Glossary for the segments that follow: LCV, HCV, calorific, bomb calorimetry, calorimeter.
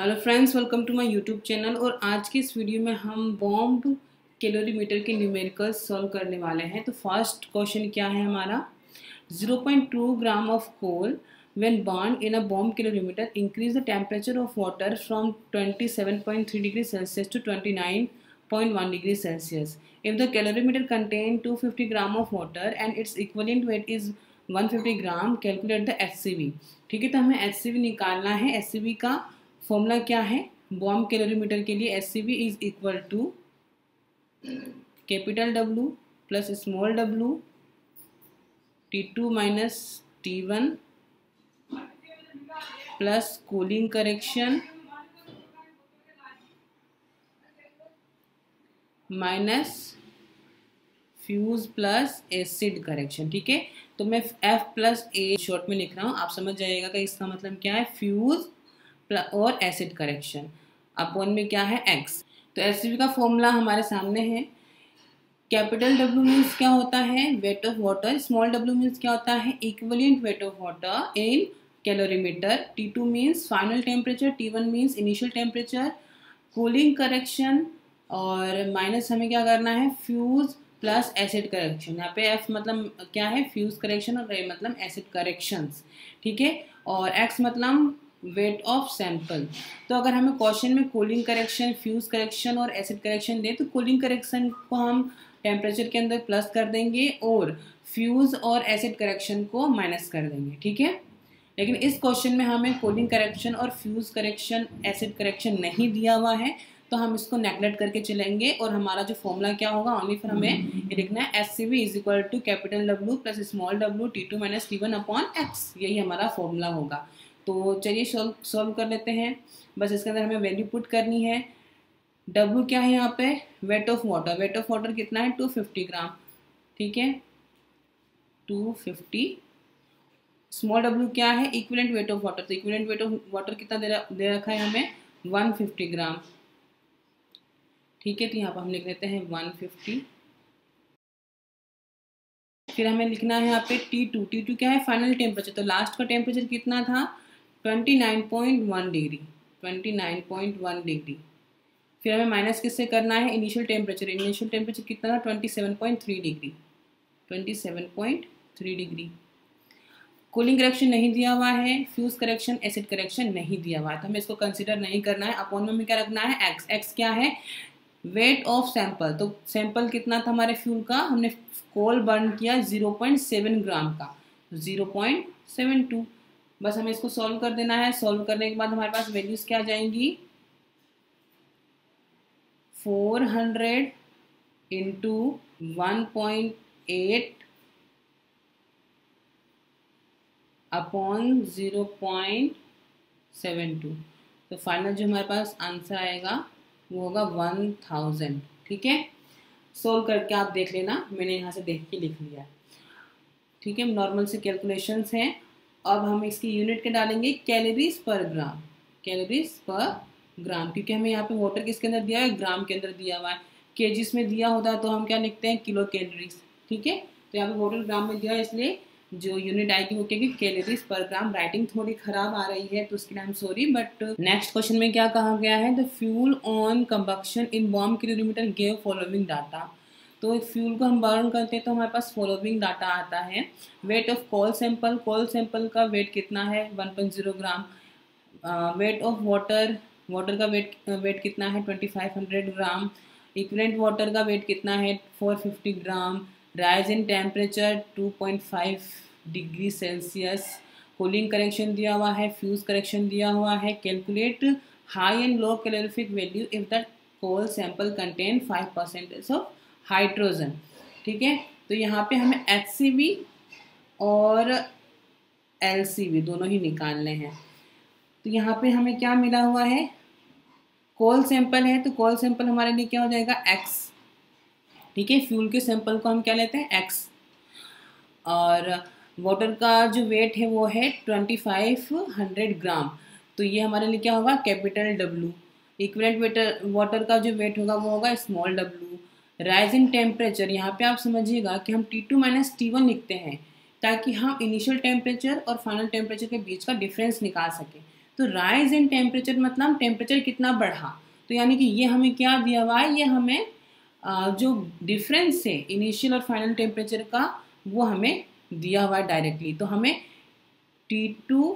Hello friends, welcome to my YouTube channel. और आज की इस वीडियो में हम बॉम्ब कैलोरीमीटर के न्यूमेरिकल सॉल्व करने वाले हैं। तो फर्स्ट क्वेश्चन क्या है हमारा, 0.2 gram of coal when burn in a bomb calorimeter increase the temperature of water from 27.3 degree Celsius to 29.1 degree Celsius. If the calorimeter contain 250 gram of water and its equivalent weight is 150 gram, calculate the HCV। ठीक है, तो हमें HCV निकालना है। HCV का formula क्या है bomb calorimeter के लिए? HCV is equal to capital W plus small w, T2 minus T1 plus cooling correction minus fuse plus acid correction. ठीक है, तो मैं F प्लस A शॉर्ट में लिख रहा हूँ, आप समझ जाइएगा कि इसका मतलब क्या है। फ्यूज और एसिड करेक्शन अपॉन में क्या है X। तो HCV का फॉर्मूला हमारे सामने है। कैपिटल W मीन्स क्या होता है, weight of water. Small w means क्या होता है, equivalent weight of water in calorimeter. T2 means final temperature, T1 means initial temperature, cooling correction और माइनस हमें क्या करना है, फ्यूज प्लस एसिड करेक्शन। यहाँ पे F मतलब क्या है, फ्यूज करेक्शन और A मतलब एसिड करेक्शंस। ठीक है, और X मतलब वेट ऑफ सैंपल। तो अगर हमें क्वेश्चन में कूलिंग करेक्शन, फ्यूज करेक्शन और एसिड करेक्शन दे, तो कूलिंग करेक्शन को हम टेम्परेचर के अंदर प्लस कर देंगे और फ्यूज और एसिड करेक्शन को माइनस कर देंगे। ठीक है, लेकिन इस क्वेश्चन में हमें कूलिंग करेक्शन और फ्यूज करेक्शन, एसिड करेक्शन नहीं दिया हुआ है, तो हम इसको नेगलेक्ट करके चलेंगे। और हमारा जो फॉर्मूला क्या होगा, ओनली फिर हमें ये लिखना है HCV is equal to capital W plus small w T2 minus T1 upon X। यही हमारा फॉर्मूला होगा। तो चलिए सॉल्व कर लेते हैं। बस इसके अंदर हमें वैल्यू पुट करनी है। W क्या है यहाँ पे, weight of water. Weight of water कितना है, 250 ग्राम। ठीक है, 250। स्मॉल w क्या है, इक्विवेलेंट वेट ऑफ वाटर। तो इक्विवेलेंट वेट ऑफ वाटर कितना दे रखा है हमें, 150 ग्राम। ठीक है, तो यहाँ पर हम लिख लेते हैं 150। फिर हमें लिखना है यहाँ पे T2। T2 क्या है, फाइनल टेम्परेचर। तो लास्ट का टेम्परेचर कितना था, 29.1 डिग्री, 29.1 डिग्री। फिर हमें माइनस किससे करना है, इनिशियल टेम्परेचर। इनिशियल टेम्परेचर कितना था, 27.3 डिग्री, 27.3 डिग्री। कूलिंग करेक्शन नहीं दिया हुआ है, फ्यूज करेक्शन, एसिड करेक्शन नहीं दिया हुआ है, तो हमें इसको कंसिडर नहीं करना है। अपॉन में हमें क्या रखना है, X। X क्या है, वेट ऑफ सैंपल। तो सैंपल कितना था हमारे फ्यूल का, हमने कोल बर्न किया 0.7 ग्राम का, 0.72। बस हमें इसको सॉल्व कर देना है। सॉल्व करने के बाद हमारे पास वैल्यूज क्या आ जाएंगी, 400 इंटू 1.8 अपॉन 0.72। तो फाइनल जो हमारे पास आंसर आएगा वो होगा 1000। ठीक है, सोल्व करके आप देख लेना, मैंने यहाँ से देख के लिख लिया। ठीक है, नॉर्मल से कैलकुलेशंस हैं। अब हम इसकी यूनिट के डालेंगे कैलोरीज पर ग्राम, कैलोरीज पर ग्राम, क्योंकि हमें यहाँ पे वाटर किसके अंदर दिया है, ग्राम के अंदर दिया हुआ है। केजीस में दिया होता है तो हम क्या लिखते हैं, किलो कैलोरीज। ठीक है, तो यहाँ पे वाटर ग्राम में दिया है, इसलिए जो यूनिट आएगी वो क्या, कैलोरीज पर ग्राम। राइटिंग थोड़ी खराब आ रही है तो उसके लिए I am sorry. But next question में क्या कहा गया है, the fuel on combustion in bomb calorimeter gave following data. तो फ्यूल को हम बर्न करते हैं तो हमारे पास फॉलोइंग डाटा आता है। Weight of coal sample, coal sample का वेट कितना है, 1.0 gram. Weight of water, water का वेट कितना है, 2500 ग्राम। इक्विवेलेंट वाटर का वेट कितना है, 450 gram. Rise in temperature 2.5 degree Celsius. Cooling correction दिया हुआ है, फ्यूज करेक्शन दिया हुआ है। Calculate high and low calorific value if that coal sample contain 5% of hydrogen. ठीक है, तो यहाँ पे हमें HCV और LCV दोनों ही निकालने हैं। तो यहाँ पे हमें क्या मिला हुआ है, कोल सैंपल है, तो कोल सैंपल हमारे लिए क्या हो जाएगा, X। ठीक है, फ्यूल के सैंपल को हम क्या लेते हैं, X। और वाटर का जो वेट है वो है 2500 ग्राम, तो ये हमारे लिए क्या होगा, capital W। Equivalent weight water का जो वेट होगा वो होगा small w। Rise in temperature, यहाँ पे आप समझिएगा कि हम T2 माइनस T1 लिखते हैं ताकि हम इनिशियल टेम्परेचर और फाइनल टेम्परेचर के बीच का डिफरेंस निकाल सकें। तो राइज इन टेम्परेचर मतलब टेम्परेचर कितना बढ़ा, तो यानी कि ये हमें क्या दिया हुआ है, ये हमें जो डिफरेंस है इनिशियल और फाइनल टेम्परेचर का वो हमें दिया हुआ है डायरेक्टली। तो हमें T2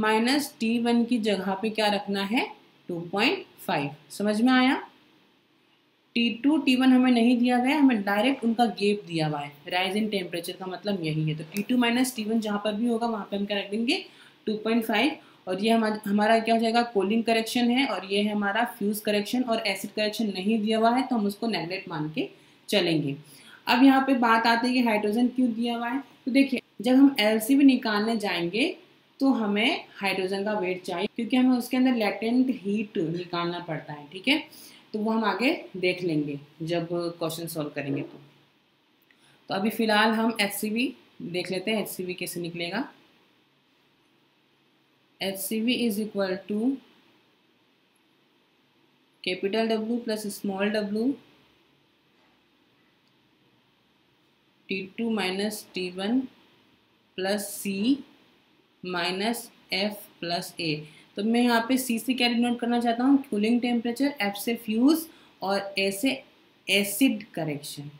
माइनस T1 की जगह पे क्या रखना है 2.5। समझ में आया। T2 T1 हमें नहीं दिया गया, हमें डायरेक्ट उनका गैप दिया हुआ है। राइज इन टेम्परेचर का मतलब यही है। तो T2 माइनस T1 जहाँ पर भी होगा वहाँ पे हम क्या रख देंगे 2.5। और ये हमारा क्या हो जाएगा कूलिंग करेक्शन है, और ये है हमारा फ्यूज करेक्शन, और एसिड करेक्शन नहीं दिया हुआ है तो हम उसको नेगलेक्ट मान के चलेंगे। अब यहाँ पे बात आती है कि हाइड्रोजन क्यों दिया हुआ है। तो देखिए जब हम LCB निकालने जाएंगे तो हमें हाइड्रोजन का वेट चाहिए, क्योंकि हमें उसके अंदर लेटेंट हीट निकालना पड़ता है। ठीक है, तो वो हम आगे देख लेंगे जब क्वेश्चन सॉल्व करेंगे। तो अभी फ़िलहाल हम HCB देख लेते हैं, HCB कैसे निकलेगा। HCV is equal to capital W plus small w T2 minus T1 plus C minus F plus A। तो मैं यहाँ पे C से क्या डिनोट करना चाहता हूँ कूलिंग टेम्परेचर, F से फ्यूज और A से एसिड करेक्शन।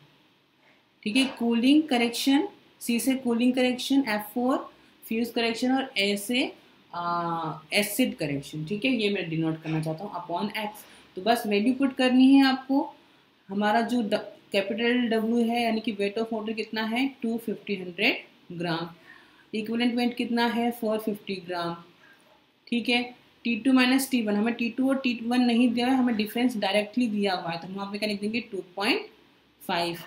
ठीक है, कूलिंग करेक्शन C से cooling correction, F4 fuse correction और A से एसिड करेक्शन। ठीक है, ये मैं डिनोट करना चाहता हूँ अपॉन एक्स। तो बस वैल्यू पुट करनी है आपको। हमारा जो कैपिटल डब्ल्यू है यानी कि वेट ऑफ वाटर कितना है 250 ग्राम, इक्विवेलेंट वेट कितना है 450 ग्राम। ठीक है, T2 माइनस T1 हमें T2 और T1 नहीं दिया है, हमें डिफरेंस डायरेक्टली दिया हुआ है तो हम वहाँ पे क्या लिख देंगे 2.5।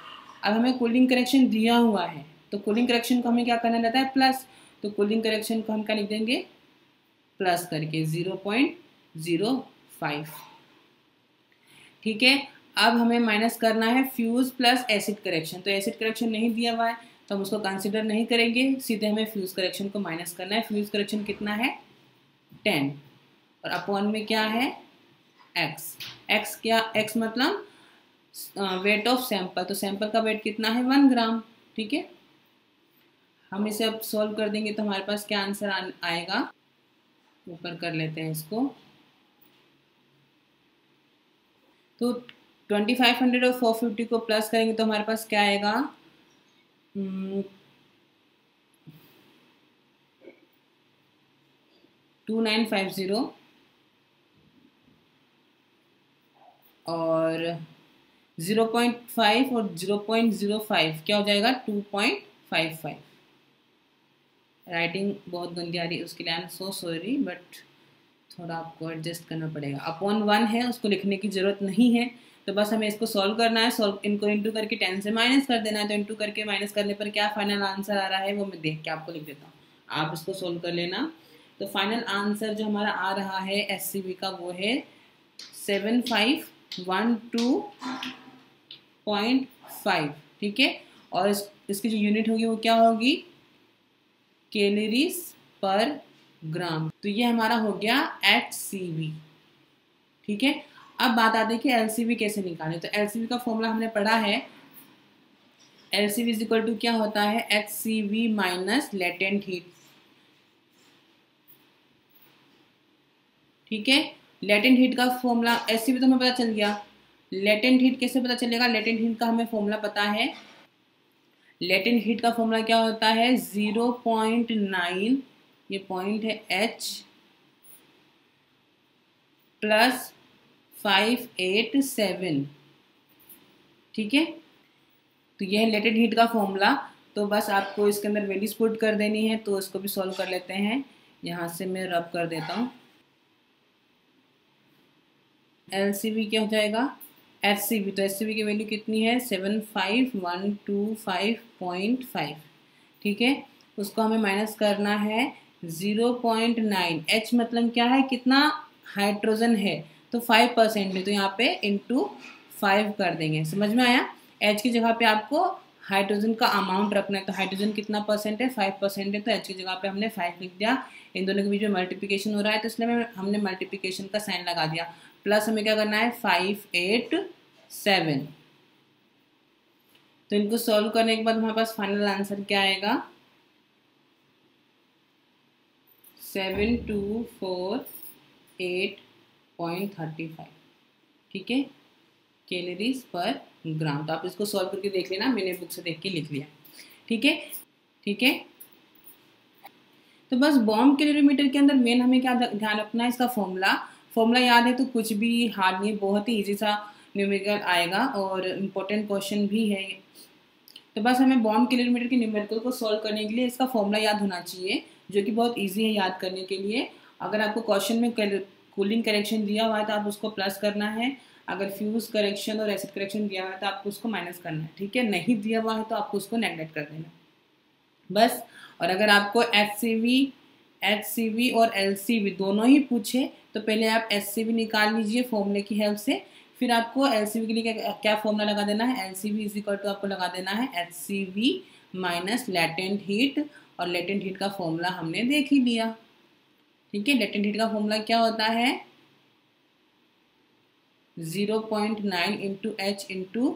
अब हमें कूलिंग करेक्शन दिया हुआ है तो कूलिंग करेक्शन को हमें क्या करना रहता है प्लस, तो कूलिंग करेक्शन को हम क्या लिख देंगे प्लस करके 0.05। ठीक है, अब हमें माइनस करना है फ्यूज प्लस एसिड करेक्शन, तो एसिड करेक्शन नहीं दिया हुआ है तो हम उसको कंसिडर नहीं करेंगे, सीधे हमें फ्यूज करेक्शन को माइनस करना है। फ्यूज करेक्शन कितना है 10 और अपॉन में क्या है एक्स। एक्स क्या, एक्स मतलब वेट ऑफ सैंपल, तो सैंपल का वेट कितना है 1 ग्राम। ठीक है, हम इसे अब सॉल्व कर देंगे तो हमारे पास क्या आंसर आएगा, ऊपर कर लेते हैं इसको। तो 2500 और 450 को प्लस करेंगे तो हमारे पास क्या आएगा 2950 और 0.5 और 0.05 क्या हो जाएगा 2.55। राइटिंग बहुत गंदी आ रही है उसके लिए I am so sorry, but थोड़ा आपको एडजस्ट करना पड़ेगा। अपॉन 1 है, उसको लिखने की ज़रूरत नहीं है, तो बस हमें इसको सॉल्व करना है। सॉल्व इनको इंटू करके 10 से माइनस कर देना है, तो इंटू करके माइनस करने पर क्या फाइनल आंसर आ रहा है वो मैं देख के आपको लिख देता हूँ, आप इसको सॉल्व कर लेना। तो फाइनल आंसर जो हमारा आ रहा है HCB का वो है 7512.5। ठीक है, और इसकी जो यूनिट होगी वो क्या होगी कैलोरीज पर ग्राम। तो ये हमारा हो गया HCV। ठीक है, अब बात आती है कि LCV कैसे निकालें। तो LCV का फॉर्मूला हमने पढ़ा है, LCV इज इक्वल टू क्या होता है HCV माइनस लेटेंट हीट। ठीक है, लेटेंट हीट का फॉर्मूला HCV तो हमें पता चल गया, लेटेंट हीट कैसे पता चलेगा, लेटेंट हीट का हमें फॉर्मूला पता है। लेटेंट हीट का फॉर्मूला क्या होता है 0.9, ये पॉइंट है H प्लस 587। ठीक है, तो यह है लेटेंट हीट का फॉर्मूला। तो बस आपको इसके अंदर वैल्यूज पुट कर देनी है, तो इसको भी सॉल्व कर लेते हैं। यहाँ से मैं रब कर देता हूँ, LCB क्या हो जाएगा HCB, तो HCB की वैल्यू कितनी है 75125.5। ठीक है, उसको हमें माइनस करना है 0.9, H मतलब क्या है कितना हाइड्रोजन है, तो 5% है, तो यहाँ पे इंटू 5 कर देंगे। समझ में आया, H की जगह पे आपको हाइड्रोजन का अमाउंट रखना है, तो हाइड्रोजन कितना परसेंट है 5% है, तो H की जगह पे हमने 5 लिख दिया। इन दोनों के बीच में मल्टीप्लिकेशन हो रहा है तो इसलिए हमने मल्टीप्लिकेशन का साइन लगा दिया। प्लस हमें क्या करना है 587। तो इनको सॉल्व करने के बाद हमारे पास फाइनल आंसर क्या आएगा 724.8.35 ठीक है कैलोरीज पर ग्राम। तो आप इसको सॉल्व करके देख लेना, मैंने बुक से देख के लिख लिया। ठीक है ठीक है। तो बस बॉम्ब कैलोरीमीटर के अंदर मेन हमें क्या ध्यान रखना है, इसका फॉर्मूला याद है तो कुछ भी हार्ड नहीं, बहुत ही इजी सा न्यूमेरिकल आएगा और इम्पोर्टेंट क्वेश्चन भी है। तो बस हमें बॉम्ब कैलोरीमीटर के न्यूमेरिकल को सॉल्व करने के लिए इसका फॉर्मूला याद होना चाहिए, जो कि बहुत ईजी है याद करने के लिए। अगर आपको क्वेश्चन में कूलिंग करेक्शन दिया हुआ है तो आप उसको प्लस करना है, अगर फ्यूज करेक्शन और एसिड करेक्शन दिया हुआ है तो आपको उसको माइनस करना है। ठीक है, नहीं दिया हुआ है तो आपको उसको नेगलेक्ट कर देना बस। और अगर आपको एच सी वी और एल सी वी दोनों ही पूछे तो पहले आप एच सी वी निकाल लीजिए फॉर्मूले की हेल्प से, फिर आपको एल सी वी के लिए क्या फॉर्मूला लगा देना है, L C V is equal to आपको लगा देना है H C V minus latent heat, और लेटेंट हीट का फॉर्मूला हमने देख ही दिया। ठीक है, लेटेंट हीट का फॉर्मूला क्या होता है 0.9 इंटू एच इंटू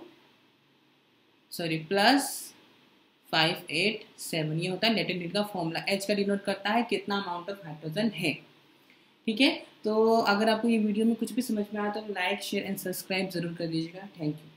+587 ये होता है लेटेंट हीट का फॉर्मूला। एच का डिनोट करता है कितना अमाउंट ऑफ हाइड्रोजन है। ठीक है, तो अगर आपको ये वीडियो में कुछ भी समझ में आया तो लाइक शेयर एंड सब्सक्राइब जरूर कर दीजिएगा। Thank you.